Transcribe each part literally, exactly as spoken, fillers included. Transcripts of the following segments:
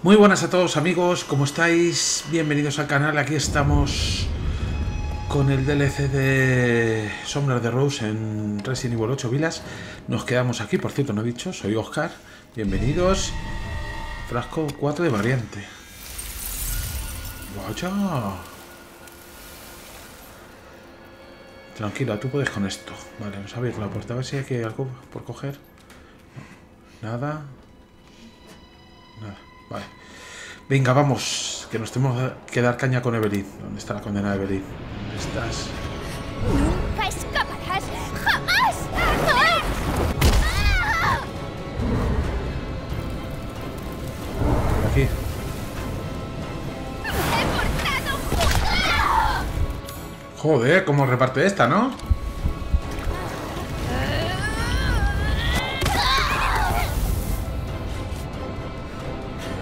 Muy buenas a todos amigos, ¿cómo estáis? Bienvenidos al canal, aquí estamos con el D L C de Sombras de Rose en Resident Evil ocho Village. Nos quedamos aquí, por cierto, no he dicho, soy Oscar, bienvenidos. Frasco cuatro de variante. Vaya. Tranquila, tú puedes con esto. Vale, vamos a abrir la puerta, a ver si hay que algo por coger. Nada. Nada. Vale. Venga, vamos. Que nos tenemos que dar caña con Evelyn. ¿Dónde está la condena de Evelyn? ¿Dónde estás? ¡Nunca escaparás! ¡Jamás! ¡Jamás! ¡Ah! Aquí. ¡He portado! Joder, cómo reparte esta, ¿no?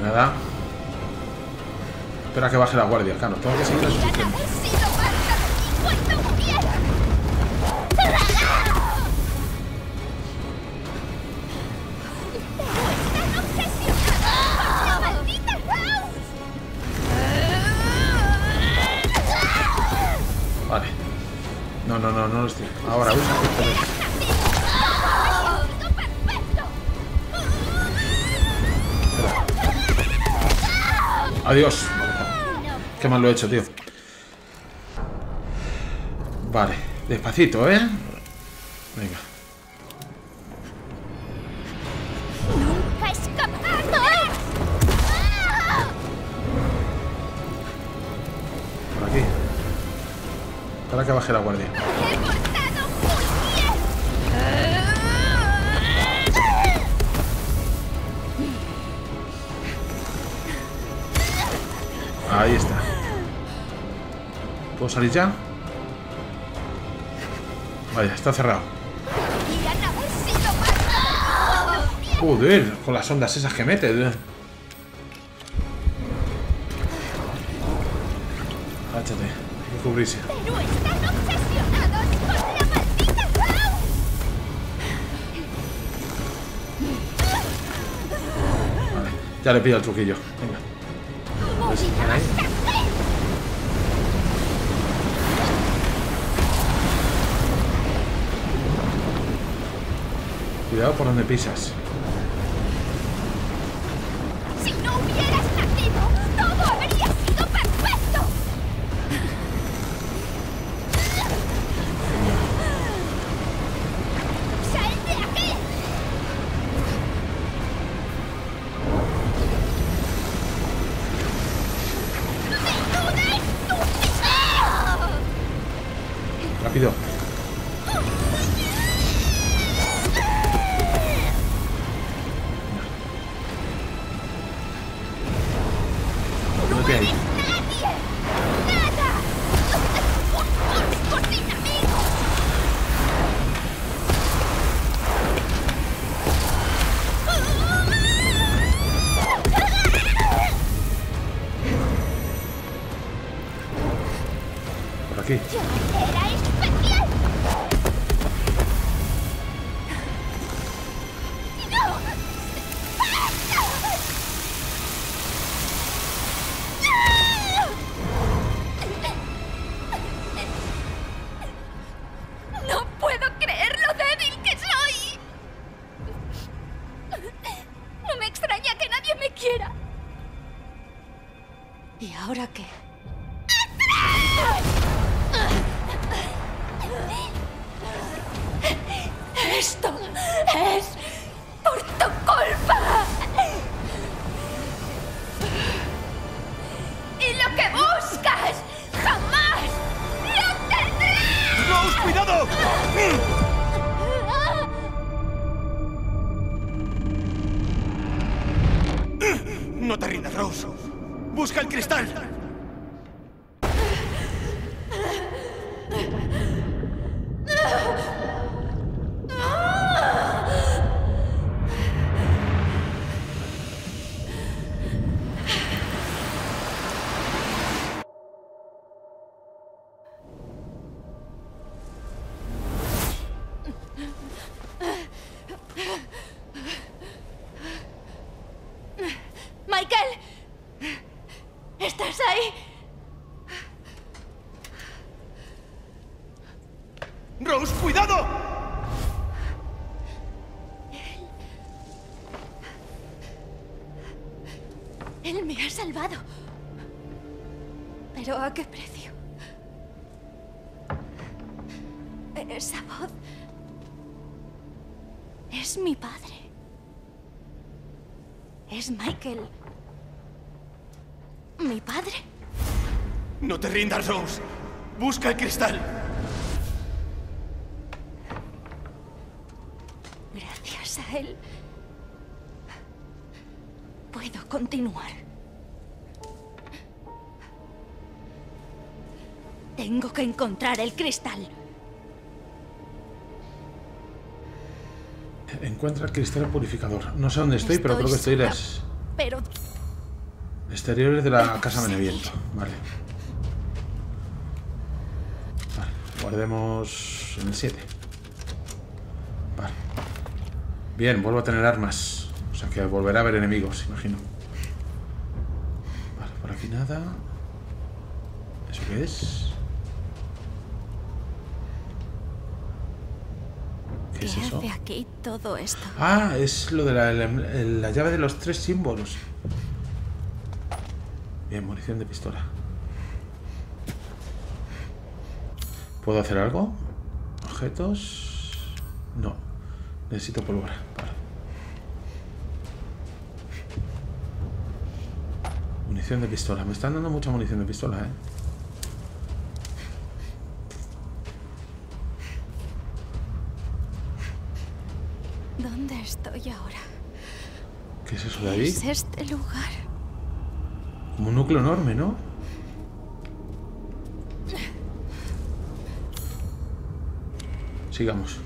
Nada. Espera que baje la guardia, Cano. Tengo que seguir la instrucción. Vale. No, no, no, no lo estoy. Ahora usa esto. Adiós. Qué mal lo he hecho, tío. Vale, despacito, ¿eh? Venga. Por aquí. Para que baje la guardia. Ahí está. ¿Puedo salir ya? Vaya, está cerrado. Joder, con las ondas esas que mete. Háchate, hay que cubrirse. Vale, ya le pillo el truquillo. Venga. Ahí. Cuidado por donde pisas. Si no hubieras nacido, todo habría sido perfecto. ¡Sal de aquí! Rápido. No te hay. Por aquí. ¡Esto es por tu culpa! ¡Y lo que buscas jamás lo tendrás! ¡Rose, cuidado! No te rindas, Rose. Busca el cristal. Michael. Rose, cuidado. Él... Él me ha salvado. Pero ¿a qué precio? Esa voz... es mi padre. Es Michael. ¿Mi padre? No te rindas, Rose. Busca el cristal. Gracias a él... puedo continuar. Tengo que encontrar el cristal. Encuentra el cristal purificador. No sé dónde estoy, estoy pero creo que estoy en las... Pero... exteriores de la casa Benevento. Vale. Vale. Guardemos en el siete. Vale. Bien, vuelvo a tener armas. O sea que volverá a haber enemigos, imagino. Vale, por aquí nada. ¿Eso qué es? ¿Qué es eso? ¿Qué hace aquí todo esto? Ah, es lo de la, la, la llave de los tres símbolos. Bien, munición de pistola. ¿Puedo hacer algo? ¿Objetos? No. Necesito pólvora. Vale. Munición de pistola. Me están dando mucha munición de pistola, ¿eh? ¿Dónde estoy ahora? ¿Qué es eso de ahí? Es este lugar. Como un núcleo enorme, ¿no? Sigamos.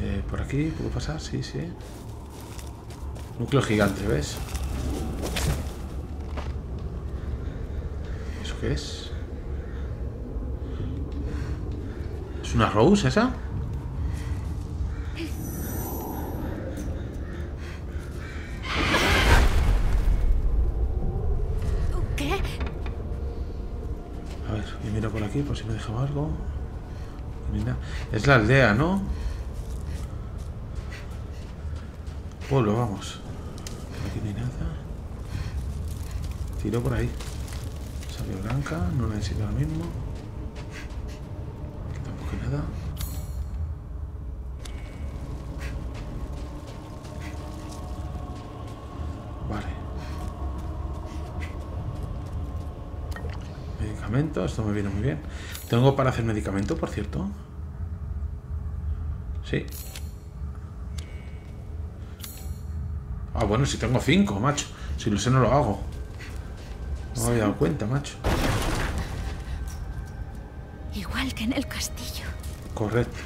Eh, por aquí, ¿puedo pasar? Sí, sí. Núcleo gigante, ¿ves? ¿Eso qué es? ¿Es una Rose esa? ¿Qué? A ver, yo miro por aquí por si me dejaba algo. Mira. Es la aldea, ¿no? Pueblo, vamos. Aquí no hay nada. Tiro por ahí. Salió blanca, no la necesito ahora mismo. Nada. Vale. Medicamento, esto me viene muy bien. ¿Tengo para hacer medicamento, por cierto? Sí. Ah, bueno, si tengo cinco, macho. Si lo sé, no lo hago. No me había dado cuenta, macho. Igual que en el castillo. Correcto.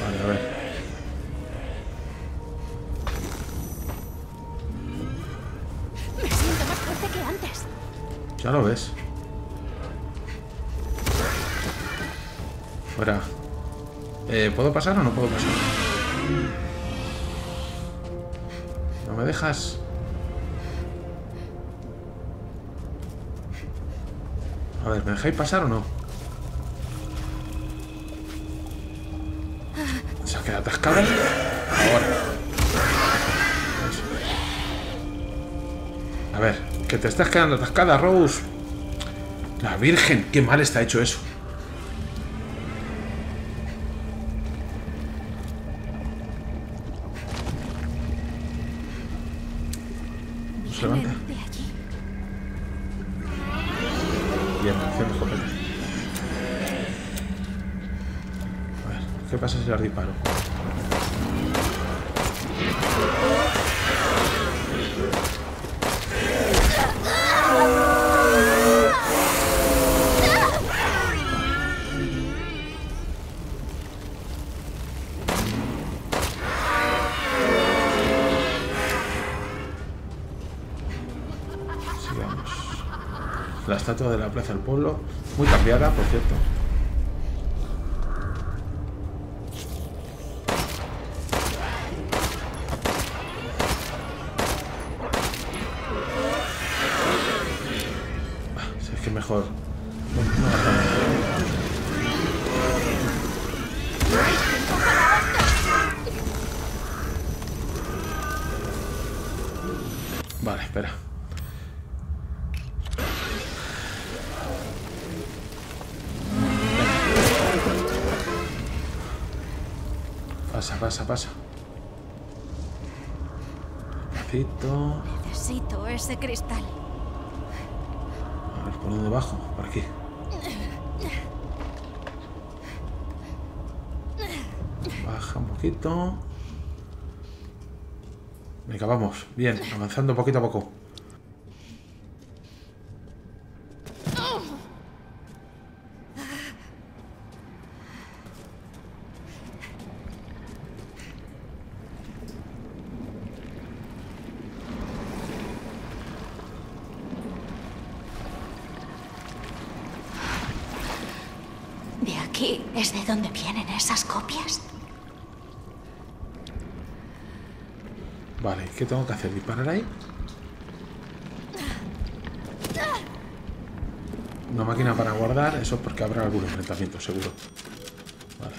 Vale, a ver. Me siento más fuerte que antes. Ya lo ves. Fuera. Eh, ¿puedo pasar o no puedo pasar? ¿No me dejas? A ver, ¿me dejáis pasar o no? ¿Se ha quedado atascada? Ahora. Eso. A ver, que te estás quedando atascada, Rose. La Virgen, qué mal está hecho eso. ¿Se levanta? ¿Qué pasa si la disparo? Sigamos. La estatua de la plaza del pueblo, muy cambiada, por cierto. mejor. Vale, espera. Pasa, pasa, pasa. Necesito... Necesito ese cristal. A ver, ¿por dónde bajo? ¿Por aquí? Baja un poquito. Venga, vamos. Bien, avanzando poquito a poco. ¿Qué tengo que hacer? ¿Disparar ahí? Una máquina para guardar, eso porque habrá algún enfrentamiento, seguro. Vale.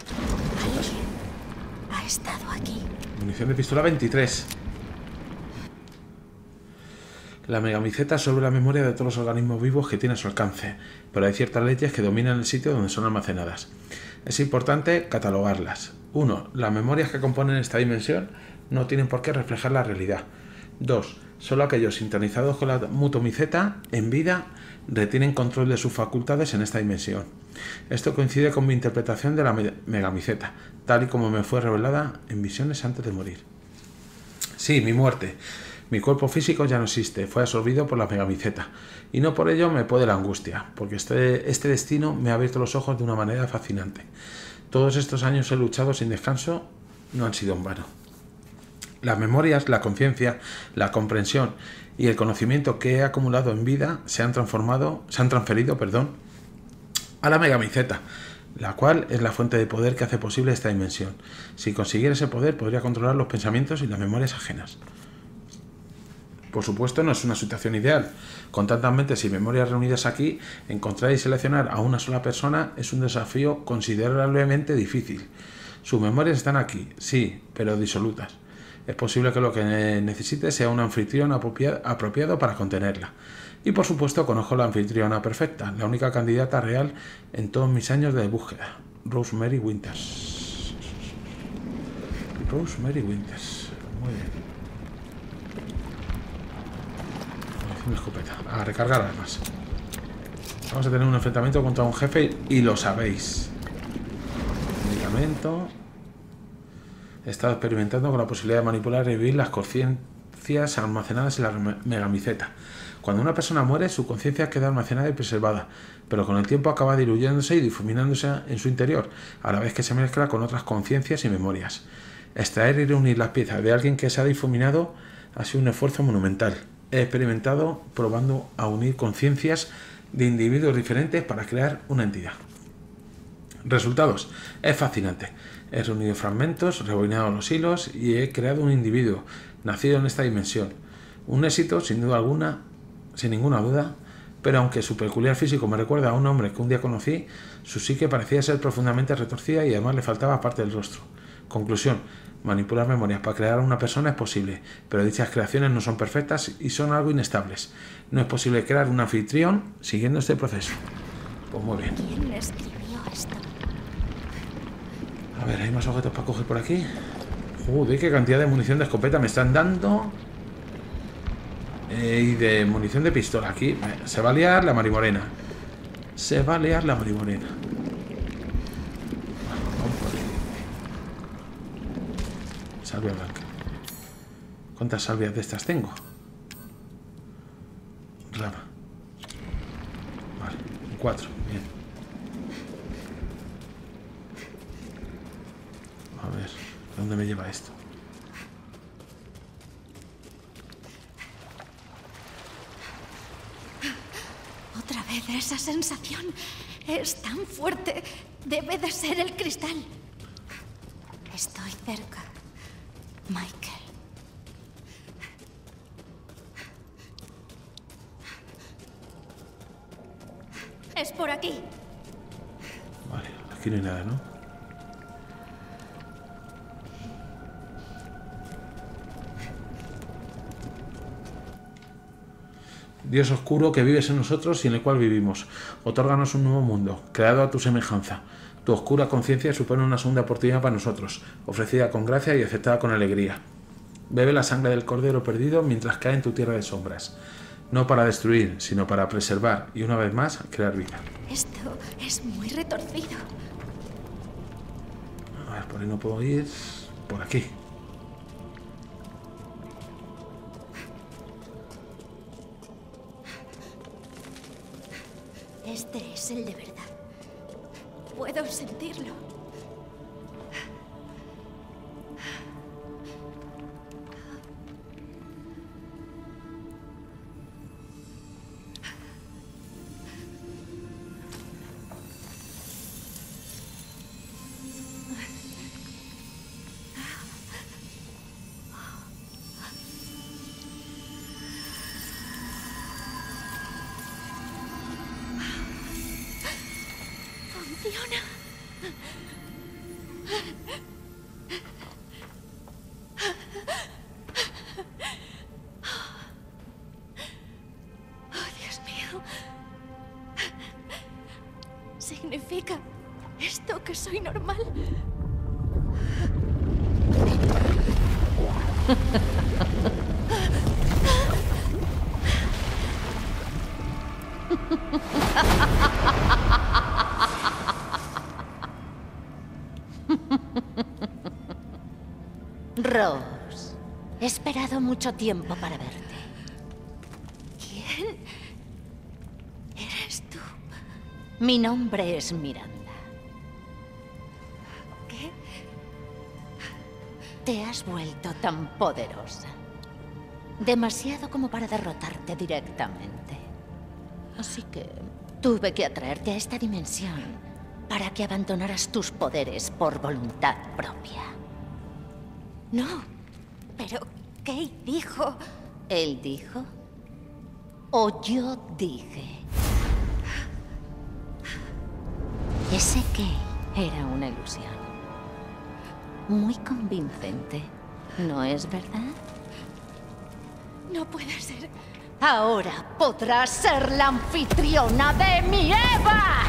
Ha estado aquí. Munición de pistola veintitrés. La megamiceta sobre la memoria de todos los organismos vivos que tiene a su alcance, pero hay ciertas leyes que dominan el sitio donde son almacenadas. Es importante catalogarlas. uno. Las memorias que componen esta dimensión no tienen por qué reflejar la realidad. dos. Solo aquellos sintonizados con la mutomiceta en vida retienen control de sus facultades en esta dimensión. Esto coincide con mi interpretación de la megamiceta, tal y como me fue revelada en visiones antes de morir. Sí, mi muerte. Mi cuerpo físico ya no existe, fue absorbido por la megamiceta, y no por ello me puede la angustia, porque este, este destino me ha abierto los ojos de una manera fascinante. Todos estos años he luchado sin descanso, no han sido en vano. Las memorias, la conciencia, la comprensión y el conocimiento que he acumulado en vida se han transformado, se han transferido, perdón, a la megamiceta, la cual es la fuente de poder que hace posible esta dimensión. Si consiguiera ese poder, podría controlar los pensamientos y las memorias ajenas. Por supuesto, no es una situación ideal. Con tantas mentes y memorias reunidas aquí, encontrar y seleccionar a una sola persona es un desafío considerablemente difícil. Sus memorias están aquí, sí, pero disolutas. Es posible que lo que necesite sea un anfitrión apropiado para contenerla. Y por supuesto conozco la anfitriona perfecta, la única candidata real en todos mis años de búsqueda. Rosemary Winters. Rosemary Winters. Muy bien. Una escopeta. A recargar armas. Vamos a tener un enfrentamiento contra un jefe y lo sabéis. Medicamento. He estado experimentando con la posibilidad de manipular y vivir las conciencias almacenadas en la megamiceta. Cuando una persona muere, su conciencia queda almacenada y preservada, pero con el tiempo acaba diluyéndose y difuminándose en su interior, a la vez que se mezcla con otras conciencias y memorias. Extraer y reunir las piezas de alguien que se ha difuminado ha sido un esfuerzo monumental. He experimentado probando a unir conciencias de individuos diferentes para crear una entidad. Resultados. Es fascinante. He reunido fragmentos, rebobinado los hilos y he creado un individuo nacido en esta dimensión. Un éxito, sin duda alguna, sin ninguna duda, pero aunque su peculiar físico me recuerda a un hombre que un día conocí, su psique parecía ser profundamente retorcida y además le faltaba parte del rostro. Conclusión. Manipular memorias para crear a una persona es posible, pero dichas creaciones no son perfectas y son algo inestables. No es posible crear un anfitrión siguiendo este proceso. Pues muy bien. ¿Quién escribió esto? A ver, ¿hay más objetos para coger por aquí? Joder, qué cantidad de munición de escopeta me están dando. Eh, y de munición de pistola. Aquí se va a liar la marimorena. Se va a liar la marimorena. Salvia blanca. ¿Cuántas salvias de estas tengo? Rama. Vale, cuatro. Bien. A ver, ¿a dónde me lleva esto? Otra vez esa sensación. Es tan fuerte. Debe de ser el cristal. Estoy cerca. Michael. es por aquí. Vale, aquí no hay nada, ¿no? Dios oscuro que vives en nosotros y en el cual vivimos, otórganos un nuevo mundo, creado a tu semejanza. Tu oscura conciencia supone una segunda oportunidad para nosotros, ofrecida con gracia y aceptada con alegría. Bebe la sangre del Cordero perdido mientras cae en tu tierra de sombras. No para destruir, sino para preservar y, una vez más, crear vida. Esto es muy retorcido. A ver, por ahí no puedo ir. Por aquí. Este es el de verdad. Puedo sentirlo. ¿Significa esto que soy normal? Rose, he esperado mucho tiempo para verte. ¿Quién? ¿Eres tú? Mi nombre es Miranda. ¿Qué? Te has vuelto tan poderosa. Demasiado como para derrotarte directamente. Así que tuve que atraerte a esta dimensión para que abandonaras tus poderes por voluntad propia. No, pero ¿qué dijo? ¿Él dijo? ¿O yo dije? Ese que era una ilusión. Muy convincente, ¿no es verdad? No puede ser. Ahora podrás ser la anfitriona de mi Eva.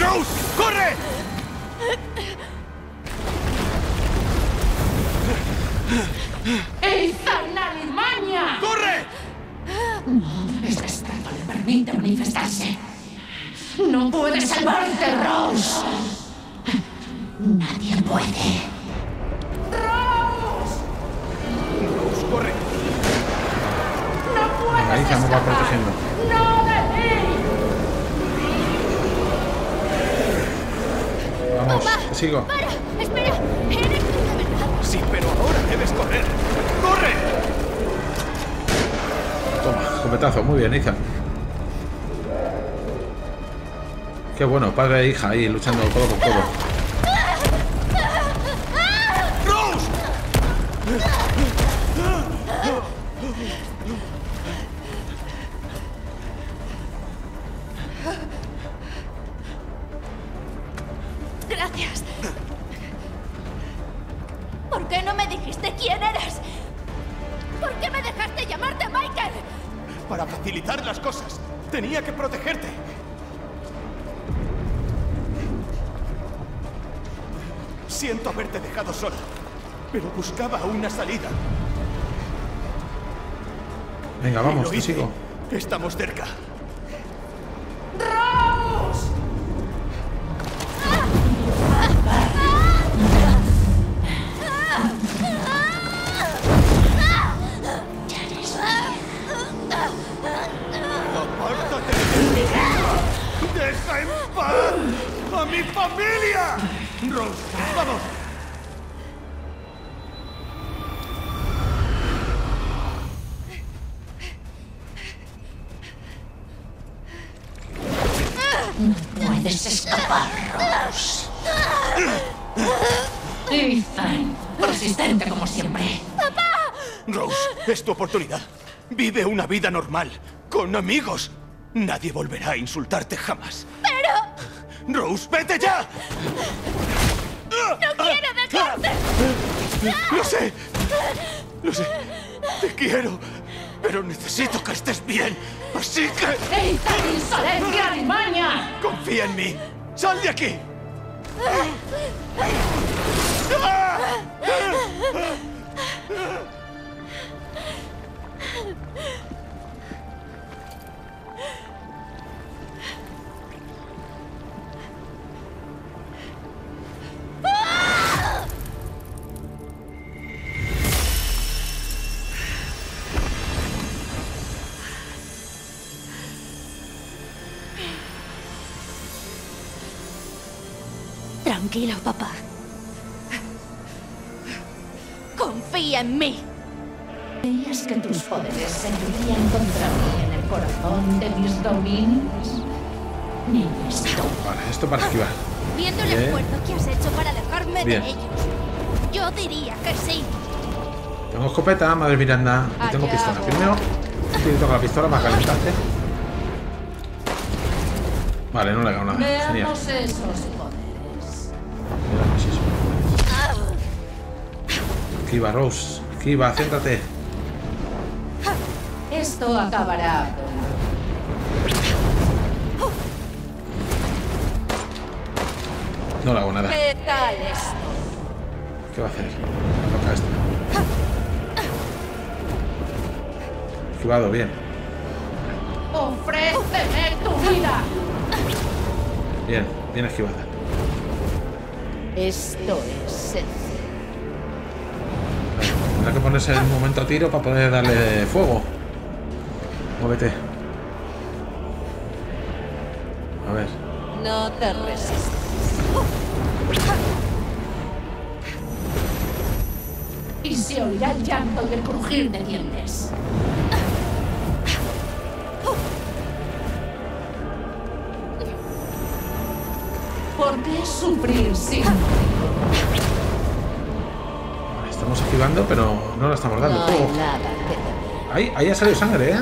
¡Rose! ¡Corre! ¡Ethan Alimaña! ¡Corre! No debes que esto le permita manifestarse. No puedes salvarte, Rose. Nadie puede. ¡Rose! ¡Rose, corre! ¡No puedes! Ahí estamos protegiendo. ¡No de mí! Vamos, Opa, sigo. ¡Para! ¡Espera! ¡Eres tú de verdad! Sí, pero ahora debes correr. ¡Corre! Toma, escopetazo. Muy bien, Ethan. Qué bueno, padre e hija ahí luchando codo con codo. ¡Rose! Gracias. ¿Por qué no me dijiste quién eras? ¿Por qué me dejaste llamarte Michael? Para facilitar las cosas. Tenía que protegerte. Siento haberte dejado sola, pero buscaba una salida. Venga, vamos, te sigo. Estamos cerca. No puedes escapar, Rose. Ethan, persistente como siempre. ¡Papá! Rose, es tu oportunidad. Vive una vida normal, con amigos. Nadie volverá a insultarte jamás. ¡Pero! ¡Rose, vete ya! ¡No quiero dejarte! ¡Lo sé! ¡Lo sé! ¡Te quiero! ¡Pero necesito que estés bien! ¡Así que... ¡Ey, insolencia alimaña! ¡Confía en mí! ¡Sal de aquí! Tranquilo, papá. Confía en mí. ¿Creías que tus poderes servirían contra mí en el corazón de mis dominios? Ni esto. Vale, esto para esquivar. Viendo el esfuerzo que has hecho para alejarme de ellos, yo diría que sí. Tengo escopeta, madre Miranda. Y tengo pistola. Primero, tengo la pistola más caliente. Vale, no le hago nada. Genial. Esquiva, Rose. Esquiva, siéntate. Esto acabará. No le hago nada. ¿Qué tal esto? ¿Qué va a hacer? Toca esto. Esquivado, bien. ¡Ofréceme tu vida! Bien, bien esquivada. Esto es sencillo. Tendrá que ponerse en un momento a tiro para poder darle fuego. Muévete. A ver. No te resistas. Y se oirá el llanto del crujir de dientes. ¿Por qué sufrir sin motivo? Estamos esquivando, pero no la estamos dando. No hay nada que... ahí, ahí ha salido sangre, ¿eh?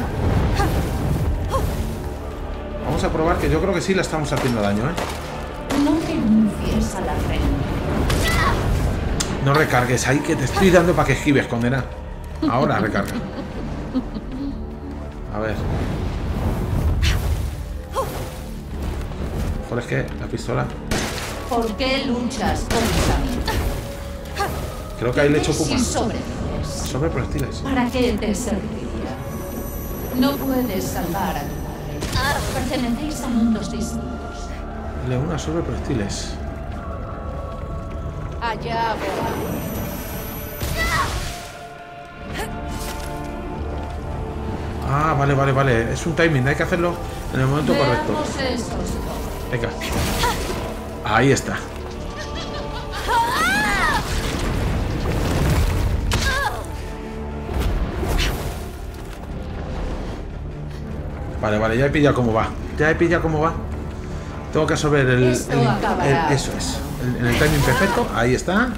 Vamos a probar que yo creo que sí la estamos haciendo daño, ¿eh? No renuncies a la red. No recargues ahí, que te estoy dando para que esquives, condena. Ahora recarga. A ver. Mejor es que la pistola. ¿Por qué luchas contra mí? Creo que ahí le he hecho pupa. Sobre proyectiles. ¿Para qué te serviría? No puedes salvar a tu madre. Pertenecéis a mundos distintos. Le una sobre proyectiles. Allá voy. Ah, vale, vale, vale. Es un timing. Hay que hacerlo en el momento correcto. Venga. Ahí está. Vale, vale, ya he pillado cómo va. Ya he pillado cómo va. Tengo que absorber el, el, el... Eso es. En el, el timing perfecto. Ahí está.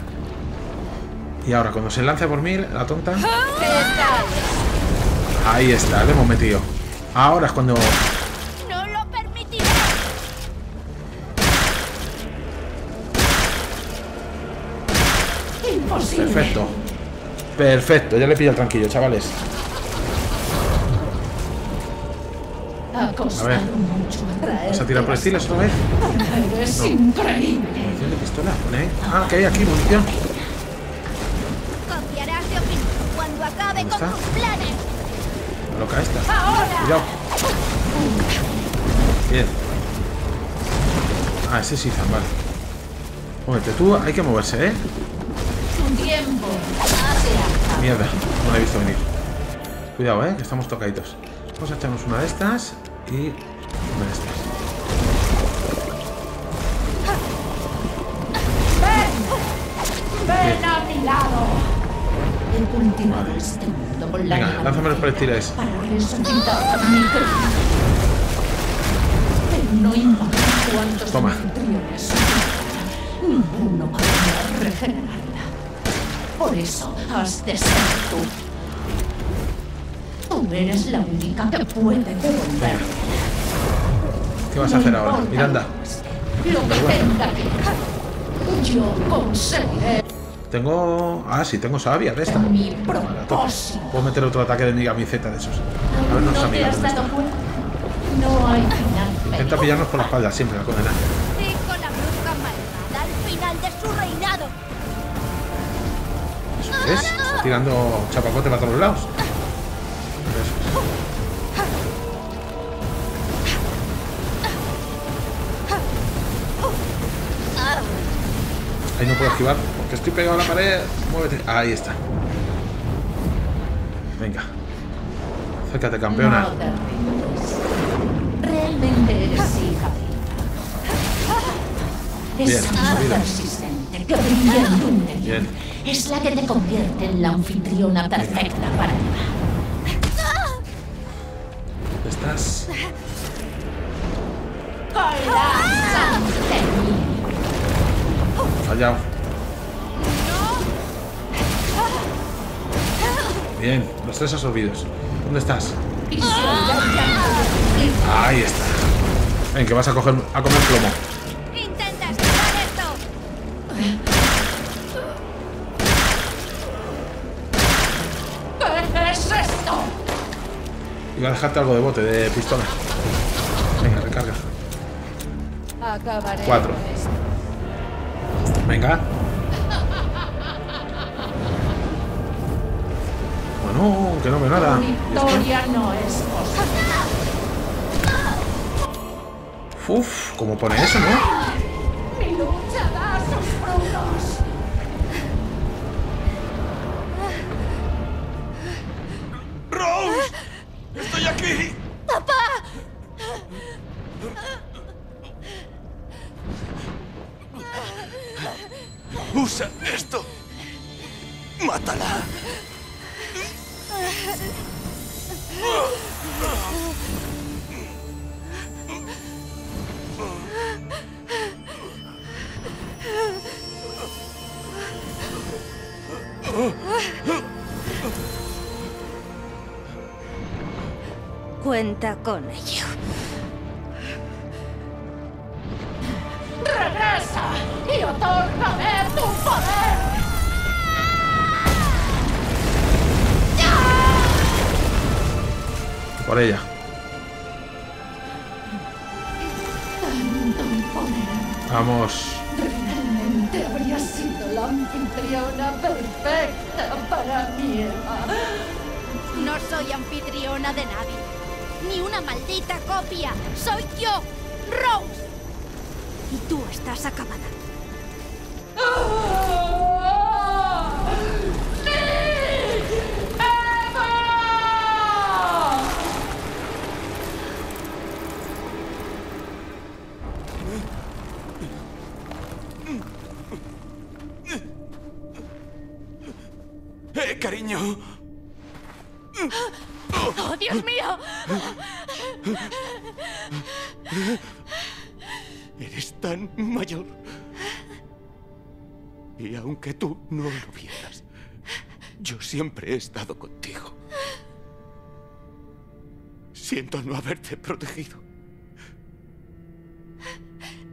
Y ahora, cuando se lanza por mí, la tonta... Ahí está, le hemos metido. Ahora es cuando... No lo permitiré. Imposible. Perfecto. Perfecto, ya le he pillado tranquilo, chavales. A ver, vamos a tirar proyectiles otra vez. Es increíble. ¿Munición de pistola? ¿Eh? Ah, que hay aquí munición. Confiarás de opinión cuando acabe con tus planes. Loca esta. Cuidado. Bien. Ah, ese sí, vale. Móvete tú, hay que moverse, ¿eh? Tiempo. Mierda, no la he visto venir. Cuidado, ¿eh? Que estamos tocaditos. Vamos a echarnos una de estas. Y una de estas. Ven, ven a mi lado. Vale. Venga, lánzame los proyectiles. Toma. Ninguno podrá regenerarla. Por eso has de ser tú. Tú eres la única que puede devolverme. ¿Qué vas a hacer ahora, Miranda? Lo que tenga que dejar, yo conseguiré. Tengo... Ah, sí, tengo sabia de esta. Puedo meter otro ataque de megamiceta de esos. A ver, no nos amigamos. No hay final. Intenta pillarnos por la espalda siempre, la condena. Sí, con la bruja malvada al final de su reinado. Eso es. Está tirando chapacote para todos lados. Eso es. Ahí no puedo esquivar porque estoy pegado a la pared. Muévete. Ahí está. Venga. Acércate, campeona. No te rindes. Realmente eres hija de Eva. Esa alma persistente que brilla en tu interior es la que te convierte en la anfitriona perfecta para Eva. ¿Dónde estás? Fallado. Bien, los tres absorbidos. ¿Dónde estás? Ahí está. Ven, que vas a coger a comer plomo. Intenta esquivar esto. ¿Qué es esto? Iba a dejarte algo de bote, de pistola. Venga, recarga. Acabaré. Cuatro. Venga. Bueno, que no veo nada. Uf, ¿cómo pone eso, no? ¡Rose! ¡Estoy aquí! ¡Papá! Usa esto. Mátala. Cuenta con ello. ¡Regresa y otórname tu poder! Por ella. Vamos. Realmente habría sido la anfitriona perfecta para mi Eva. No soy anfitriona de nadie. Ni una maldita copia. Soy yo, Rose. Y tú estás acabada. ¡Oh! ¡Sí! ¡Eva! Eh, cariño. ¡Oh, Dios mío! Eres tan mayor. Y aunque tú no lo vieras, yo siempre he estado contigo. Siento no haberte protegido.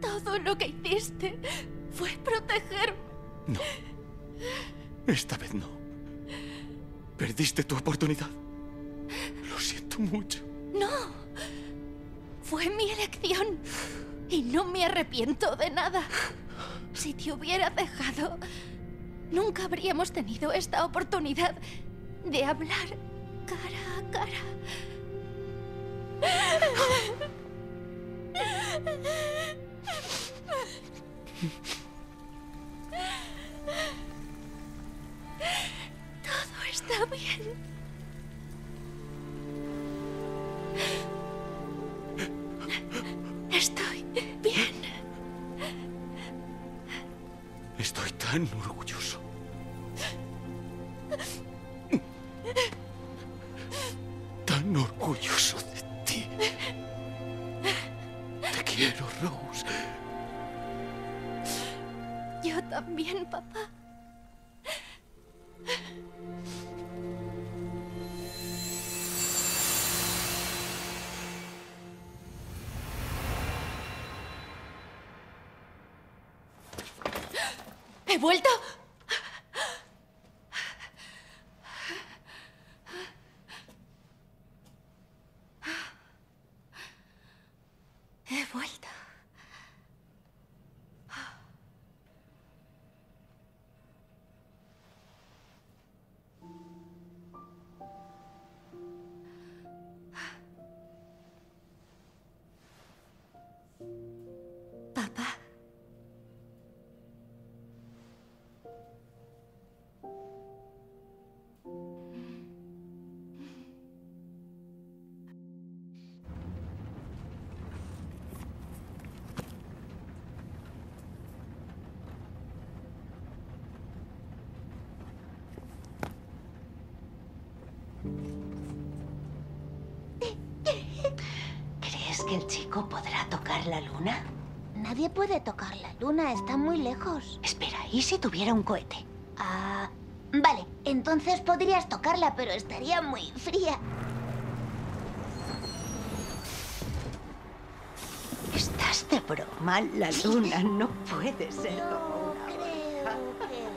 Todo lo que hiciste fue protegerme. No. Esta vez no. Perdiste tu oportunidad. Lo siento mucho. No. Fue mi elección. Y no me arrepiento de nada. Si te hubiera dejado, nunca habríamos tenido esta oportunidad de hablar cara a cara. Todo está bien. Estoy bien. Estoy tan orgulloso. Tan orgulloso de ti. Te quiero, Rose. Yo también, papá. vuelto? He vuelto. Papá. ¿Crees que el chico podrá tocar la luna? Nadie puede tocar la luna, está muy lejos. Espera, ¿y si tuviera un cohete? Ah, vale, entonces podrías tocarla, pero estaría muy fría. ¿Estás de broma? La luna no puede ser no como una creo hoja. Que sí, pero sí.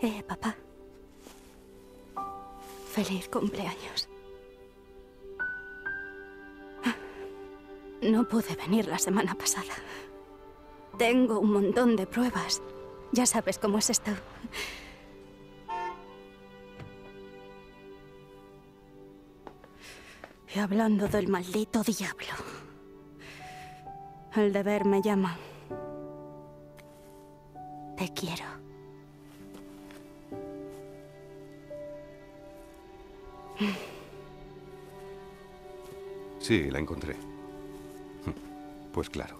Eh, papá. Feliz cumpleaños. No pude venir la semana pasada. Tengo un montón de pruebas. Ya sabes cómo es esto. Y hablando del maldito diablo. El deber me llama. Te quiero. Sí, la encontré. Pues claro,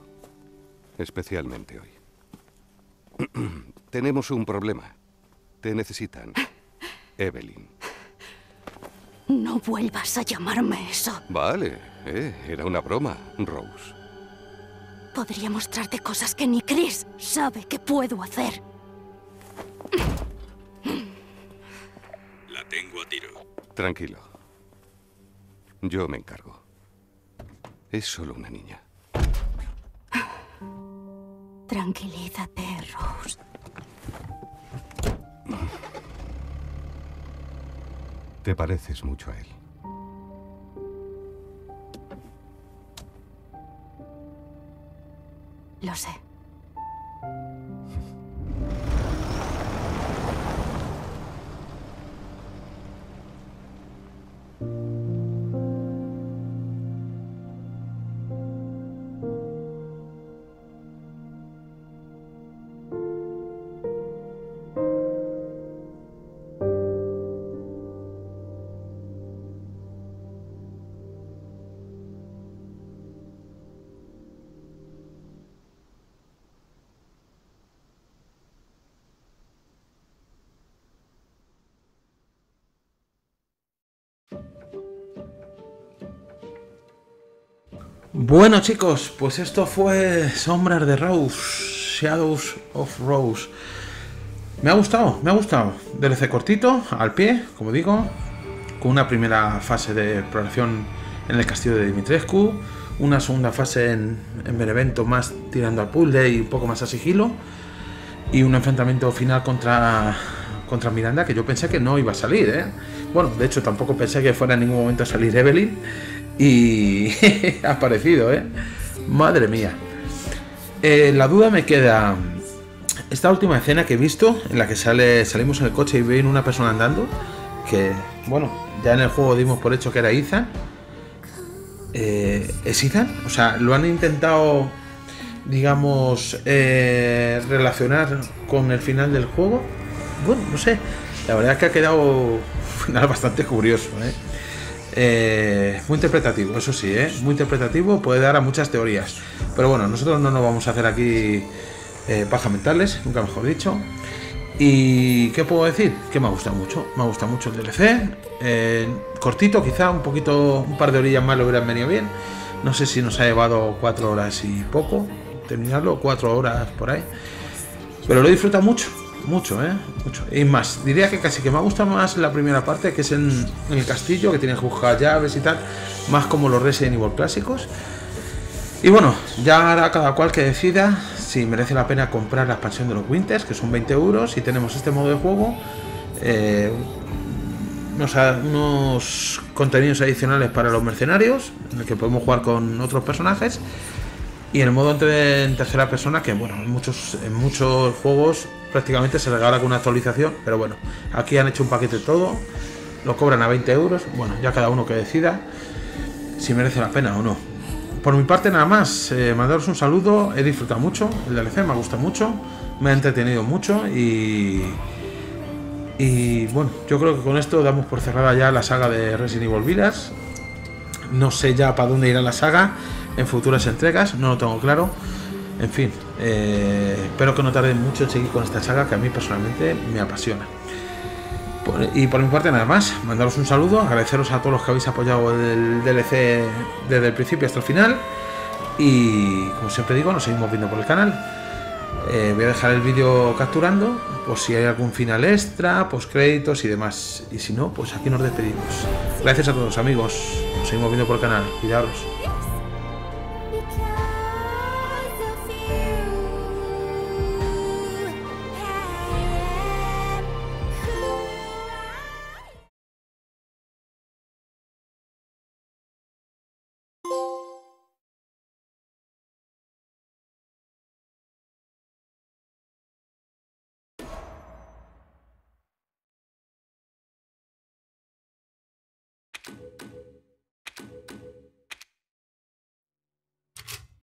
especialmente hoy. Tenemos un problema. Te necesitan, Evelyn. No vuelvas a llamarme eso. Vale, eh, era una broma, Rose. Podría mostrarte cosas que ni Chris sabe que puedo hacer. La tengo a tiro. Tranquilo. Yo me encargo. Es solo una niña. Tranquilízate, Rose. Te pareces mucho a él. Lo sé. Bueno, chicos, pues esto fue Sombras de Rose, Shadows of Rose. Me ha gustado, me ha gustado. D L C cortito, al pie, como digo, con una primera fase de exploración en el castillo de Dimitrescu, una segunda fase en, en Benevento más tirando al puzzle y un poco más a sigilo, y un enfrentamiento final contra, contra Miranda, que yo pensé que no iba a salir, ¿eh? Bueno, de hecho tampoco pensé que fuera en ningún momento a salir Evelyn. Y ha aparecido, ¿eh? Madre mía. Eh, la duda me queda... Esta última escena que he visto, en la que sale salimos en el coche y viene una persona andando, que, bueno, ya en el juego dimos por hecho que era Ethan. Eh, ¿Es Ethan? O sea, lo han intentado, digamos, eh, relacionar con el final del juego. Bueno, no sé. La verdad es que ha quedado un final bastante curioso, ¿eh? Eh, muy interpretativo, eso sí, ¿eh? Muy interpretativo, puede dar a muchas teorías. Pero bueno, nosotros no nos vamos a hacer aquí eh, paja mentales, nunca mejor dicho. ¿Y qué puedo decir? Que me ha gustado mucho, me ha gustado mucho el D L C. Eh, cortito, quizá un poquito, un par de orillas más le hubieran venido bien. No sé si nos ha llevado cuatro horas y poco terminarlo, cuatro horas por ahí. Pero lo he disfrutado mucho, mucho, ¿eh? Mucho. Y más, diría que casi que me gusta más la primera parte, que es en, en el castillo, que tiene que buscar llaves y tal, más como los Resident Evil clásicos. Y bueno, ya hará cada cual que decida si merece la pena comprar la expansión de los Winters, que son veinte euros, y tenemos este modo de juego, eh, unos, unos contenidos adicionales para los mercenarios, en el que podemos jugar con otros personajes, y el modo en tercera persona, que bueno, en muchos, en muchos juegos prácticamente se regala con una actualización, pero bueno, aquí han hecho un paquete todo, lo cobran a veinte euros, bueno, ya cada uno que decida si merece la pena o no. Por mi parte nada más, eh, mandaros un saludo, he disfrutado mucho, el D L C me gusta mucho, me ha entretenido mucho y, y bueno, yo creo que con esto damos por cerrada ya la saga de Resident Evil Village. No sé ya para dónde irá la saga en futuras entregas, no lo tengo claro, en fin, eh, espero que no tarde mucho en seguir con esta saga que a mí personalmente me apasiona. Y por mi parte nada más, mandaros un saludo, agradeceros a todos los que habéis apoyado el D L C desde el principio hasta el final y, como siempre digo, nos seguimos viendo por el canal. Eh, voy a dejar el vídeo capturando por si hay algún final extra, post créditos y demás, y si no, pues aquí nos despedimos. Gracias a todos amigos, nos seguimos viendo por el canal, cuidaros.